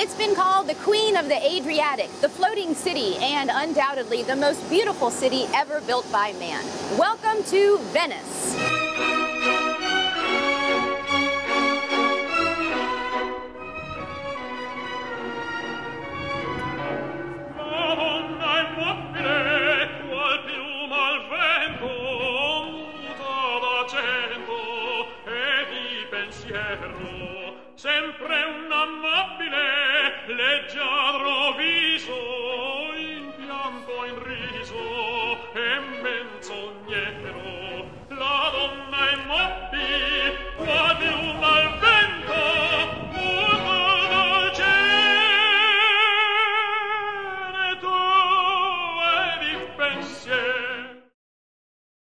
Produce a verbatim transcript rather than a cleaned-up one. It's been called the Queen of the Adriatic, the floating city, and undoubtedly the most beautiful city ever built by man. Welcome to Venice. Sempre un amabile leggiadro.